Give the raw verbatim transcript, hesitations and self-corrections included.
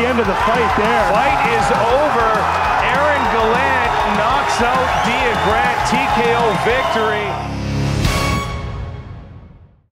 the end of the fight there. Fight is over. Aaron Gallant knocks out Dia Grant. T K O victory.